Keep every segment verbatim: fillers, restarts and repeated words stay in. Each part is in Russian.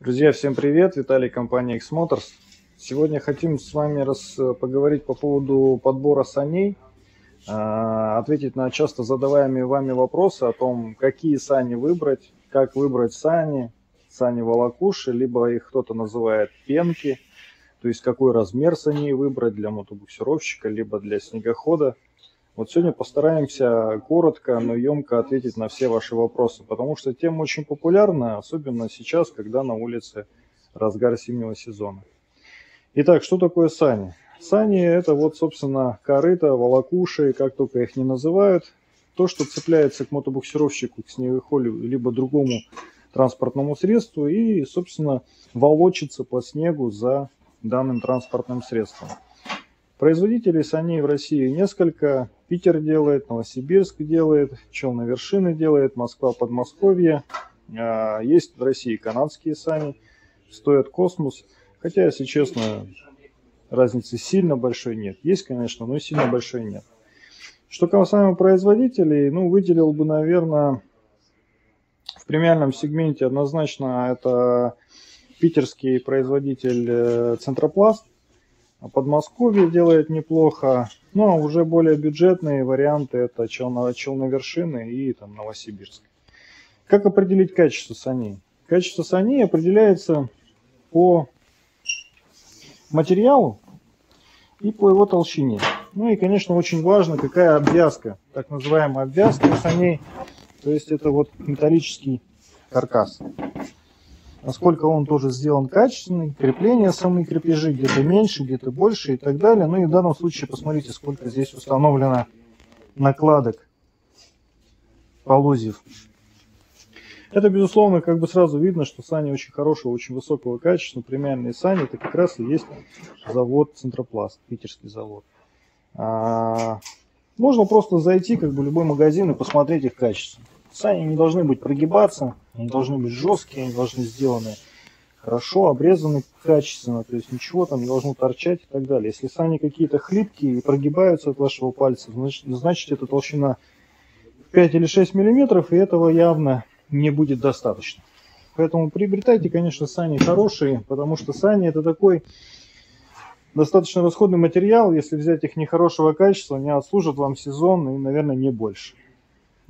Друзья, всем привет! Виталий, компания X-Motors. Сегодня хотим с вами раз поговорить по поводу подбора саней, ответить на часто задаваемые вами вопросы о том, какие сани выбрать, как выбрать сани, сани-волокуши, либо их кто-то называет пенки, то есть какой размер саней выбрать для мотобуксировщика, либо для снегохода. Вот сегодня постараемся коротко, но емко ответить на все ваши вопросы, потому что тема очень популярна, особенно сейчас, когда на улице разгар зимнего сезона. Итак, что такое сани? Сани – это вот, собственно, корыта, волокуши, как только их не называют. То, что цепляется к мотобуксировщику, к снегоходу, либо другому транспортному средству и, собственно, волочится по снегу за данным транспортным средством. Производителей саней в России несколько. Питер делает, Новосибирск делает, Челновершины делает, Москва, Подмосковье. Есть в России канадские сани, стоят Космос. Хотя, если честно, разницы сильно большой нет. Есть, конечно, но сильно большой нет. Что касаемо производителей, ну, выделил бы, наверное, в премиальном сегменте однозначно это питерский производитель Центропласт. Подмосковье делает неплохо, но уже более бюджетные варианты это Челновершины и там, Новосибирск. Как определить качество саней? Качество саней определяется по материалу и по его толщине. Ну и, конечно, очень важно, какая обвязка, так называемая обвязка саней, то есть это вот металлический каркас. Насколько он тоже сделан качественный, крепления, самые крепежи где-то меньше, где-то больше и так далее. Ну и в данном случае посмотрите, сколько здесь установлено накладок, полозьев. Это, безусловно, как бы сразу видно, что сани очень хорошего, очень высокого качества. Премиальные сани, это как раз и есть завод Центропласт, питерский завод. А, можно просто зайти как бы в любой магазин и посмотреть их качество. Сани не должны быть прогибаться, они должны быть жесткие, они должны сделаны хорошо, обрезаны качественно, то есть ничего там не должно торчать и так далее. Если сани какие-то хлипкие и прогибаются от вашего пальца, значит, значит это толщина пять или шесть миллиметров, и этого явно не будет достаточно. Поэтому приобретайте, конечно, сани хорошие, потому что сани это такой достаточно расходный материал, если взять их нехорошего качества, они отслужат вам сезон и, наверное, не больше.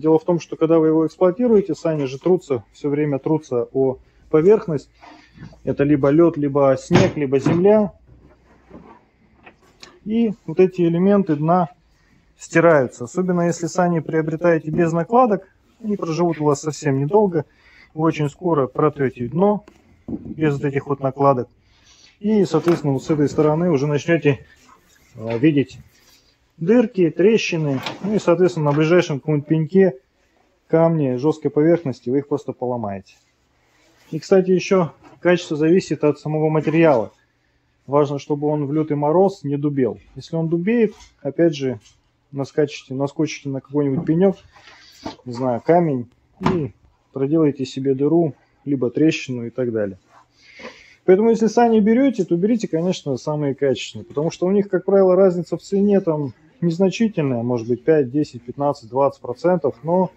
Дело в том, что когда вы его эксплуатируете, сани же трутся, все время трутся о поверхность. Это либо лед, либо снег, либо земля. И вот эти элементы дна стираются. Особенно если сани приобретаете без накладок, они проживут у вас совсем недолго. Вы очень скоро протрете дно без вот этих вот накладок. И, соответственно, вот с этой стороны уже начнете видеть дырки, трещины, ну и, соответственно, на ближайшем каком-нибудь пеньке, камни, жесткой поверхности вы их просто поломаете. И, кстати, еще качество зависит от самого материала. Важно, чтобы он в лютый мороз не дубел. Если он дубеет, опять же, наскачете, наскочите на какой-нибудь пенек, не знаю, камень, и проделаете себе дыру, либо трещину и так далее. Поэтому, если сани берете, то берите, конечно, самые качественные, потому что у них, как правило, разница в цене там незначительная, может быть пять, десять, пятнадцать, двадцать процентов, но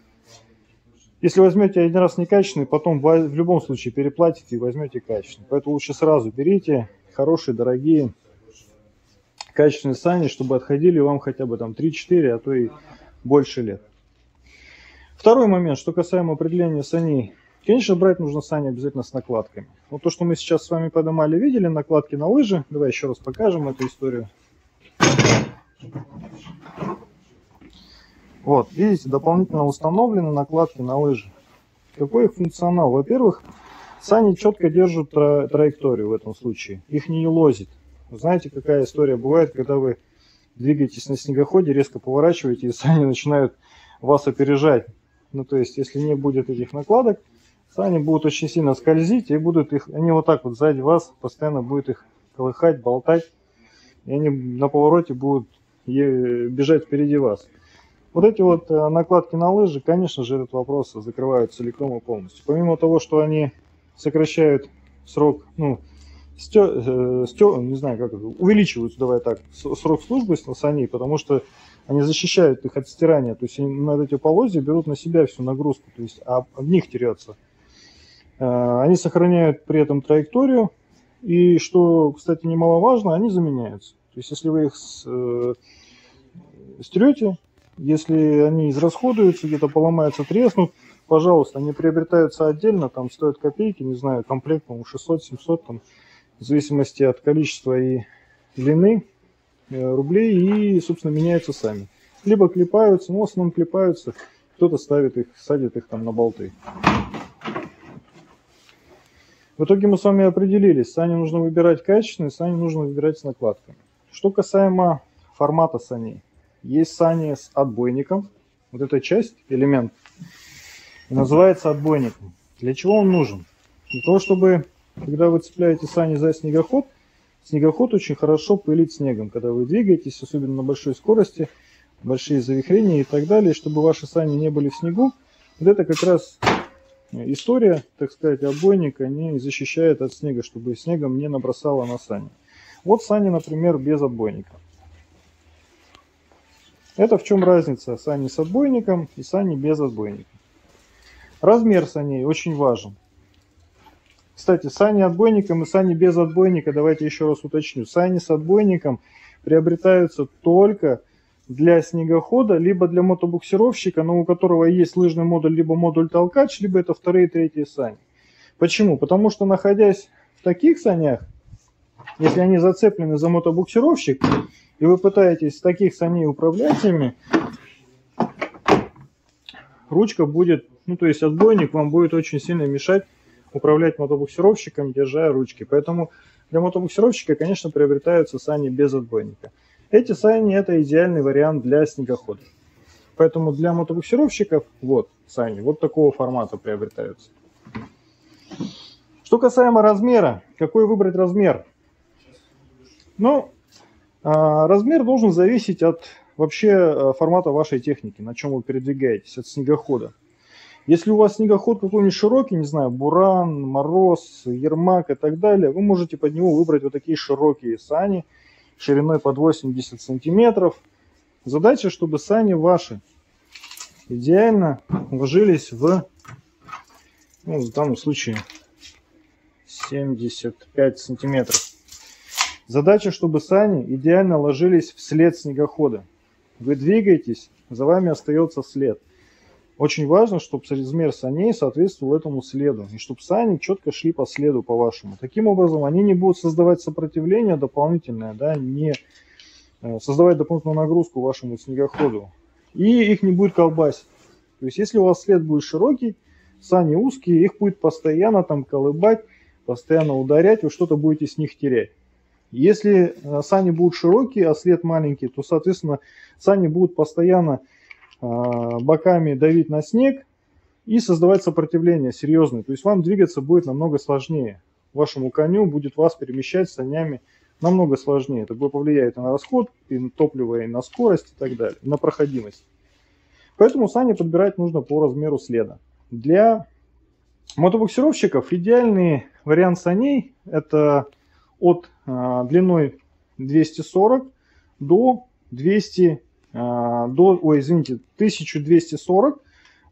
если возьмете один раз некачественный, потом в любом случае переплатите и возьмете качественный. Поэтому лучше сразу берите хорошие, дорогие, качественные сани, чтобы отходили вам хотя бы там три-четыре, а то и больше лет. Второй момент, что касаемо определения саней. Конечно, брать нужно сани обязательно с накладками. Вот то, что мы сейчас с вами поднимали, видели, накладки на лыжи. Давай еще раз покажем эту историю. Вот, видите, дополнительно установлены накладки на лыжи. Какой их функционал? Во-первых, сани четко держат тра- траекторию в этом случае. Их не елозит. Вы знаете, какая история бывает, когда вы двигаетесь на снегоходе, резко поворачиваете, и сани начинают вас опережать. Ну, то есть, если не будет этих накладок, сани будут очень сильно скользить, и будут их, они вот так вот сзади вас постоянно будут их колыхать, болтать, и они на повороте будут бежать впереди вас. Вот эти вот накладки на лыжи, конечно же, этот вопрос закрывают целиком и полностью. Помимо того, что они сокращают срок, ну, стё, э, стё, не знаю, как это, увеличивают, давай так, срок службы саней, потому что они защищают их от стирания, то есть над эти полозья берут на себя всю нагрузку, то есть а в них теряется Они сохраняют при этом траекторию, и, что, кстати, немаловажно, они заменяются. То есть, если вы их стрете, если они израсходуются, где-то поломаются, треснут, пожалуйста, они приобретаются отдельно, там стоят копейки, не знаю, комплект, по-моему, шестьсот-семьсот, там, в зависимости от количества и длины рублей, и, собственно, меняются сами. Либо клепаются, но в основном клепаются, кто-то ставит их, садит их там на болты. В итоге мы с вами определились, сани нужно выбирать качественные, сани нужно выбирать с накладками. Что касаемо формата саней. Есть сани с отбойником, вот эта часть, элемент, и называется отбойником. Для чего он нужен? Для того, чтобы, когда вы цепляете сани за снегоход, снегоход очень хорошо пылит снегом, когда вы двигаетесь, особенно на большой скорости, большие завихрения и так далее, чтобы ваши сани не были в снегу. Вот это как раз... история, так сказать, отбойника не защищает от снега, чтобы снегом не набросало на сани. Вот сани, например, без отбойника. Это в чем разница сани с отбойником и сани без отбойника? Размер саней очень важен. Кстати, сани отбойником и сани без отбойника, давайте еще раз уточню. Сани с отбойником приобретаются только для снегохода, либо для мотобуксировщика, но у которого есть лыжный модуль, либо модуль-толкач, либо это вторые и третьи сани. Почему? Потому что, находясь в таких санях, если они зацеплены за мотобуксировщик, и вы пытаетесь с таких саней управлять ими, ручка будет, ну то есть отбойник вам будет очень сильно мешать управлять мотобуксировщиком, держа ручки. Поэтому для мотобуксировщика, конечно, приобретаются сани без отбойника. Эти сани – это идеальный вариант для снегохода. Поэтому для мотобуксировщиков вот сани, вот такого формата приобретаются. Что касаемо размера, какой выбрать размер? Ну, размер должен зависеть от вообще формата вашей техники, на чем вы передвигаетесь, от снегохода. Если у вас снегоход какой-нибудь широкий, не знаю, Буран, Мороз, Ермак и так далее, вы можете под него выбрать вот такие широкие сани, шириной под восемьдесят сантиметров. Задача, чтобы сани ваши идеально вложились в, ну, в данном случае, семьдесят пять сантиметров. Задача, чтобы сани идеально ложились вслед снегохода. Вы двигаетесь, за вами остается след. Очень важно, чтобы размер саней соответствовал этому следу. И чтобы сани четко шли по следу, по-вашему. Таким образом, они не будут создавать сопротивление дополнительное, да, не создавать дополнительную нагрузку вашему снегоходу. И их не будет колбасить. То есть, если у вас след будет широкий, сани узкие, их будет постоянно там колыбать, постоянно ударять, вы что-то будете с них терять. Если сани будут широкие, а след маленький, то, соответственно, сани будут постоянно боками давить на снег и создавать сопротивление серьезное. То есть вам двигаться будет намного сложнее. Вашему коню будет вас перемещать санями намного сложнее. Это повлияет и на расход, и на топливо, и на скорость, и так далее, на проходимость. Поэтому сани подбирать нужно по размеру следа. Для мотобуксировщиков идеальный вариант саней это от а, длиной двести сорок до двухсот. До, ой, извините, тысяча двести сорок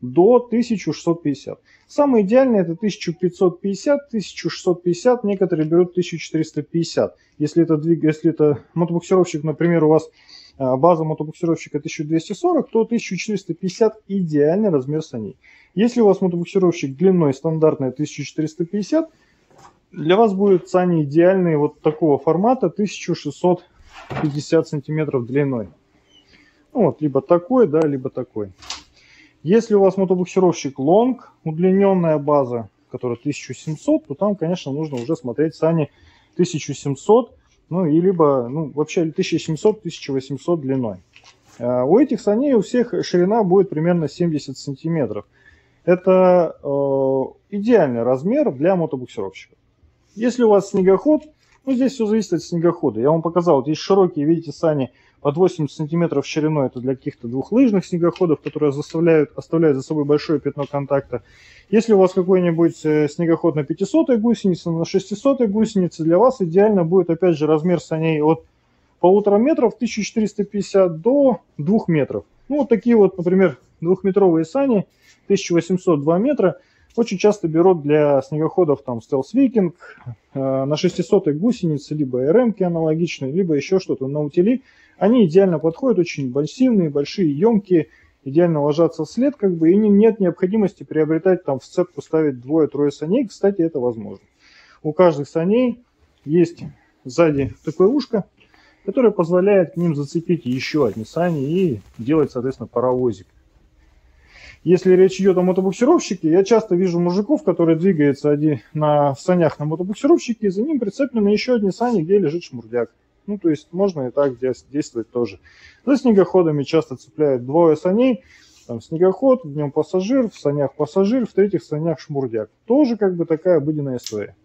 до тысяча шестьсот пятьдесят. Самое идеальное это тысяча пятьсот пятьдесят, тысяча шестьсот пятьдесят, некоторые берут тысяча четыреста пятьдесят. Если это, если это мотобуксировщик, например, у вас база мотобуксировщика тысяча двести сорок, то тысяча четыреста пятьдесят идеальный размер саней. Если у вас мотобуксировщик длиной стандартная тысяча четыреста пятьдесят, для вас будут сани идеальные вот такого формата тысяча шестьсот пятьдесят сантиметров длиной. Ну вот, либо такой, да, либо такой. Если у вас мотобуксировщик Long, удлиненная база, которая тысяча семьсот, то там, конечно, нужно уже смотреть сани тысяча семьсот, ну и либо, ну, вообще тысяча семьсот — тысяча восемьсот длиной. А у этих саней у всех ширина будет примерно семьдесят сантиметров. Это э, идеальный размер для мотобуксировщика. Если у вас снегоход, ну, здесь все зависит от снегохода. Я вам показал, вот есть широкие, видите, сани под восемьдесят сантиметров шириной, это для каких-то двухлыжных снегоходов, которые заставляют, оставляют за собой большое пятно контакта. Если у вас какой-нибудь снегоход на пятисотой гусенице, на шестисотой гусенице, для вас идеально будет, опять же, размер саней от полутора метров, тысяча четыреста пятьдесят, до двух метров. Ну, вот такие вот, например, двухметровые сани, тысяча восемьсот, два метра, Очень часто берут для снегоходов там Stealth Viking, э, на шестисотой гусенице, либо эр эм-ки аналогичные, либо еще что-то на утили. Они идеально подходят, очень массивные, большие, емкие, идеально ложатся вслед, как бы, и не, нет необходимости приобретать, там, в сцепку ставить двое-трое саней. Кстати, это возможно. У каждых саней есть сзади такое ушко, которое позволяет к ним зацепить еще одни сани и делать, соответственно, паровозик. Если речь идет о мотобуксировщике, я часто вижу мужиков, которые двигаются один на, в санях на мотобуксировщике, и за ним прицеплены еще одни сани, где лежит шмурдяк. Ну, то есть можно и так действовать тоже. За снегоходами часто цепляют двое саней. Там снегоход, в нем пассажир, в санях пассажир, в третьих санях шмурдяк. Тоже как бы такая обыденная история.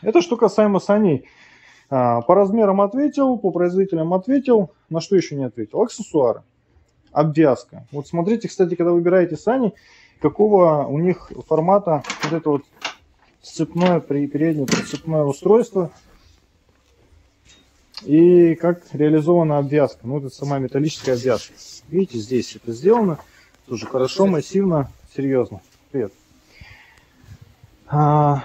Это что касаемо саней. По размерам ответил, по производителям ответил. На что еще не ответил? Аксессуары. Обвязка. Вот смотрите, кстати, когда выбираете сани, какого у них формата вот это вот сцепное переднее прицепное устройство и как реализована обвязка. Ну, это сама металлическая обвязка. Видите, здесь это сделано тоже хорошо, массивно, серьезно. Привет. А...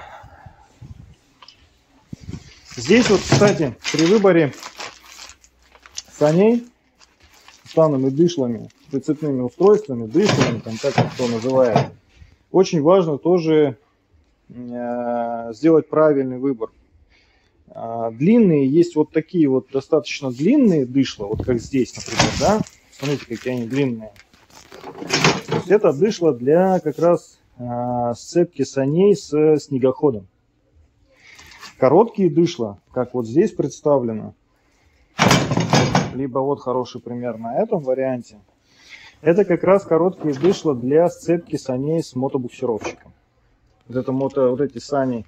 Здесь вот, кстати, при выборе саней с данными дышлами, прицепными устройствами, дышлами, там, как это называют, очень важно тоже э, сделать правильный выбор. Э, длинные, есть вот такие вот достаточно длинные дышла, вот как здесь, например, да? Смотрите, какие они длинные. Это дышло для как раз э, сцепки саней с снегоходом. Короткие дышла, как вот здесь представлено, либо вот хороший пример на этом варианте. Это как раз короткие дышла для сцепки саней с мотобуксировщиком. Вот, это мото, вот эти сани,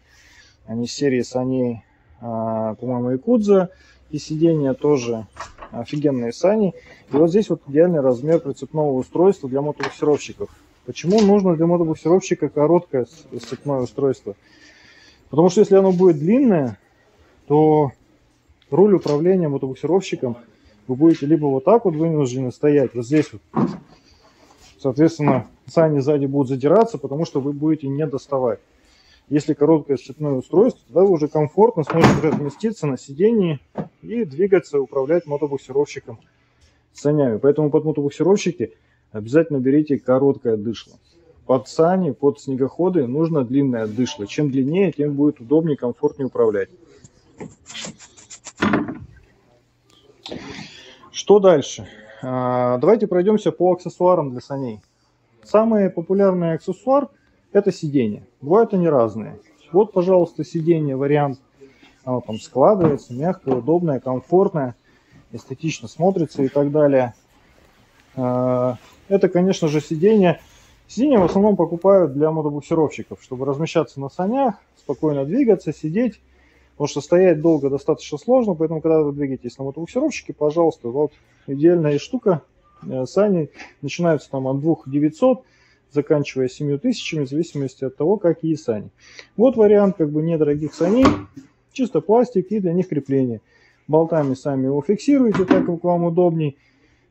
они серии саней, по-моему, Якудза. И сиденья тоже офигенные сани. И вот здесь вот идеальный размер прицепного устройства для мотобуксировщиков. Почему нужно для мотобуксировщика короткое сцепное устройство? Потому что если оно будет длинное, то руль управления мотобуксировщиком вы будете либо вот так вот вынуждены стоять, вот здесь вот. Соответственно, сани сзади будут задираться, потому что вы будете не доставать. Если короткое сцепное устройство, тогда вы уже комфортно сможете разместиться на сидении и двигаться, управлять мотобуксировщиком санями. Поэтому под мотобуксировщики обязательно берите короткое дышло. Под сани, под снегоходы нужно длинное дышло. Чем длиннее, тем будет удобнее, комфортнее управлять. Что дальше? Давайте пройдемся по аксессуарам для саней. Самый популярный аксессуар — это сиденья. Бывают они разные. Вот, пожалуйста, сиденье вариант. Оно там складывается, мягкое, удобное, комфортное, эстетично смотрится и так далее. Это, конечно же, сиденье. Сиденья в основном покупают для мотобуксировщиков, чтобы размещаться на санях, спокойно двигаться, сидеть. Потому что стоять долго достаточно сложно, поэтому, когда вы двигаетесь на мотобуксировщике, пожалуйста, вот идеальная штука. Сани начинаются там от двух тысяч девятисот, заканчивая семью тысячами, в зависимости от того, какие сани. Вот вариант как бы недорогих саней, чисто пластик и для них крепление. Болтами сами его фиксируете, так как вам удобней,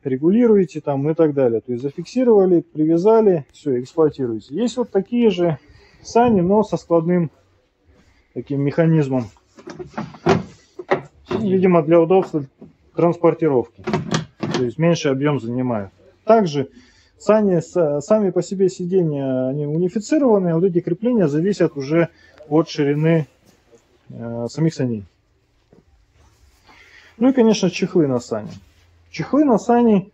регулируете там и так далее. То есть зафиксировали, привязали, все, эксплуатируете. Есть вот такие же сани, но со складным таким механизмом. Видимо, для удобства транспортировки. То есть меньше объем занимает. Также сани, сами по себе сиденья, они унифицированы. Вот эти крепления зависят уже от ширины э, самих саней. Ну и, конечно, чехлы на сани. Чехлы на сани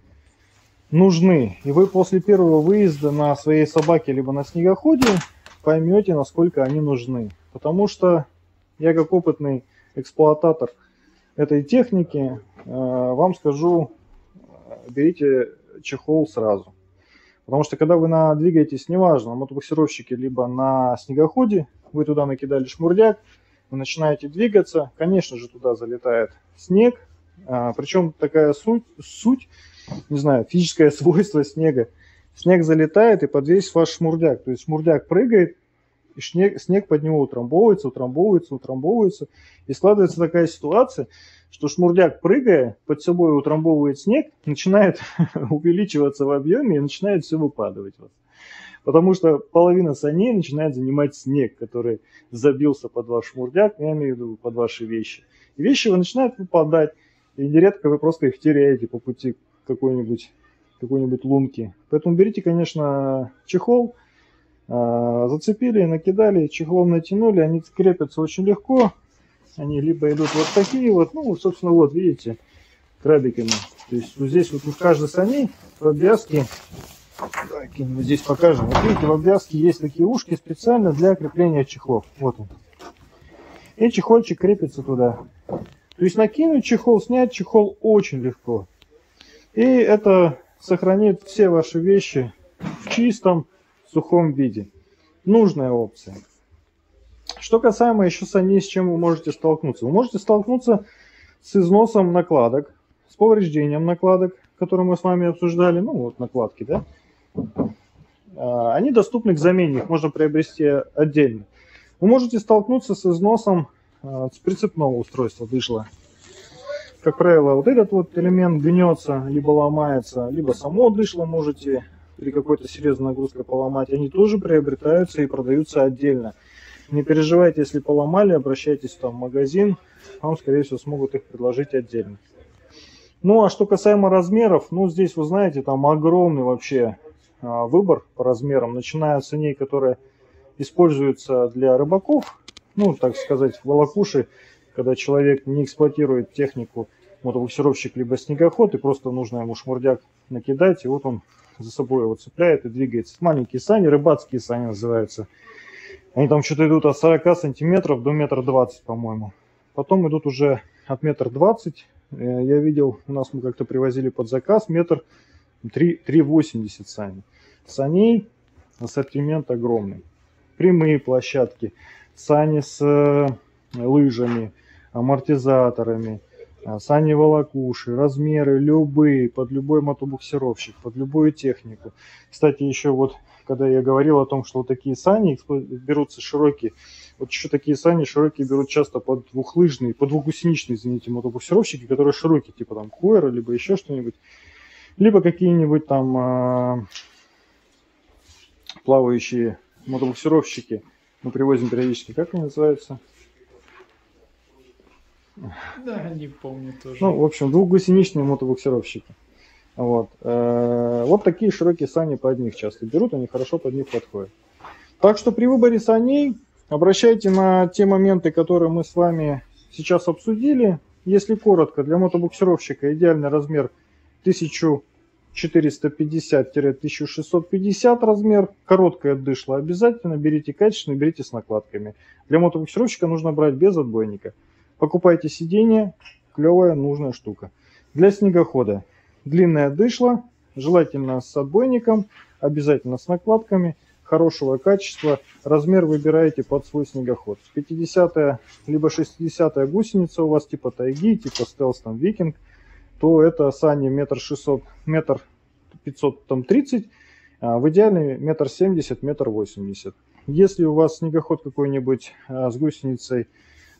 нужны. И вы после первого выезда на своей собаке либо на снегоходе поймете, насколько они нужны. Потому что я, как опытный эксплуататор этой техники, вам скажу, берите чехол сразу. Потому что когда вы на, двигаетесь, неважно, на мотобуксировщике, либо на снегоходе, вы туда накидали шмурдяк, вы начинаете двигаться, конечно же, туда залетает снег. Причем такая суть, суть, не знаю, физическое свойство снега. Снег залетает и подвесит ваш шмурдяк. То есть шмурдяк прыгает, и снег, снег под него утрамбовывается, утрамбовывается, утрамбовывается. И складывается такая ситуация, что шмурдяк, прыгая, под собой утрамбовывает снег, начинает увеличиваться в объеме и начинает все выпадывать. Потому что половина саней начинает занимать снег, который забился под ваш шмурдяк, я имею в виду под ваши вещи. И вещи вы начинают выпадать, и нередко вы просто их теряете по пути к какой-нибудь какой-нибудь лунке. Поэтому берите, конечно, чехол, зацепили, накидали, чехлом натянули, они крепятся очень легко. Они либо идут вот такие вот, ну, собственно, вот, видите, крабиками. То есть вот здесь вот у каждой сани в обвязке, вот здесь покажем, вот видите, в обвязке есть такие ушки специально для крепления чехлов. Вот он. И чехольчик крепится туда. То есть накинуть чехол, снять чехол очень легко. И это сохранит все ваши вещи в чистом, сухом виде. Нужная опция. Что касаемо еще саней, с чем вы можете столкнуться. Вы можете столкнуться с износом накладок, с повреждением накладок, которые мы с вами обсуждали. Ну вот накладки, да. Они доступны к замене, их можно приобрести отдельно. Вы можете столкнуться с износом с прицепного устройства дышла. Как правило, вот этот вот элемент гнется, либо ломается, либо само дышло можете при какой-то серьезной нагрузке поломать. Они тоже приобретаются и продаются отдельно. Не переживайте, если поломали, обращайтесь там в магазин, вам, скорее всего, смогут их предложить отдельно. Ну, а что касаемо размеров, ну, здесь, вы знаете, там огромный вообще а, выбор по размерам, начиная от саней, которые используются для рыбаков, ну, так сказать, волокуши, когда человек не эксплуатирует технику мотобуксировщик либо снегоход, и просто нужно ему шмурдяк накидать, и вот он за собой его цепляет и двигается. Маленькие сани, рыбацкие сани называются. Они там что-то идут от сорока сантиметров до метра двадцать, по-моему. Потом идут уже от метра двадцать. Я видел, у нас мы как-то привозили под заказ метр три восемьдесят сани. Саней ассортимент огромный. Прямые площадки, сани с лыжами, амортизаторами, сани волокуши, размеры любые, под любой мотобуксировщик, под любую технику. Кстати, еще вот когда я говорил о том, что вот такие сани берутся широкие, вот еще такие сани широкие берут часто под двухлыжные, под двухгусеничные, извините, мотобуксировщики, которые широкие, типа там койра, либо еще что-нибудь, либо какие-нибудь там а, плавающие мотобуксировщики, мы привозим периодически, как они называются? Да, не помню тоже. Ну, в общем, двухгусеничные мотобуксировщики. Вот. Вот такие широкие сани под них часто берут, они хорошо под них подходят. Так что при выборе саней обращайте на те моменты, которые мы с вами сейчас обсудили. Если коротко, для мотобуксировщика идеальный размер тысяча четыреста пятьдесят — тысяча шестьсот пятьдесят размер. Короткое дышло обязательно, берите качественное, берите с накладками. Для мотобуксировщика нужно брать без отбойника. Покупайте сиденье, клевая, нужная штука. Для снегохода длинное дышло, желательно с отбойником, обязательно с накладками, хорошего качества. Размер выбираете под свой снегоход. пятидесятая либо шестидесятая гусеница у вас типа тайги, типа Stealth Viking, то это сани метр шестьсот, метр пятьсот, там тридцать, в идеале метр семьдесят, метр восемьдесят. Если у вас снегоход какой-нибудь с гусеницей,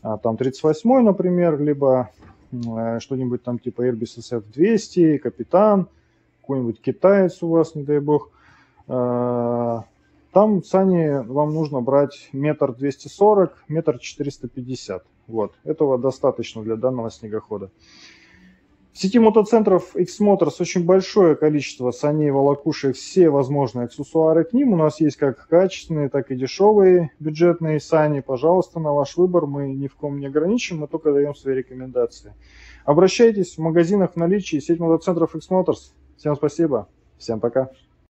там тридцать восьмой, например, либо что-нибудь там типа Airbus эс эф двести, Капитан, какой-нибудь китаец у вас, не дай бог, там сани вам нужно брать метр двести сорок, метр четыреста пятьдесят. Вот, этого достаточно для данного снегохода. В сети мотоцентров X-Motors очень большое количество саней, волокушек, все возможные аксессуары к ним. У нас есть как качественные, так и дешевые бюджетные сани. Пожалуйста, на ваш выбор, мы ни в ком не ограничим, мы только даем свои рекомендации. Обращайтесь, в магазинах в наличии, сеть мотоцентров X-Motors. Всем спасибо, всем пока.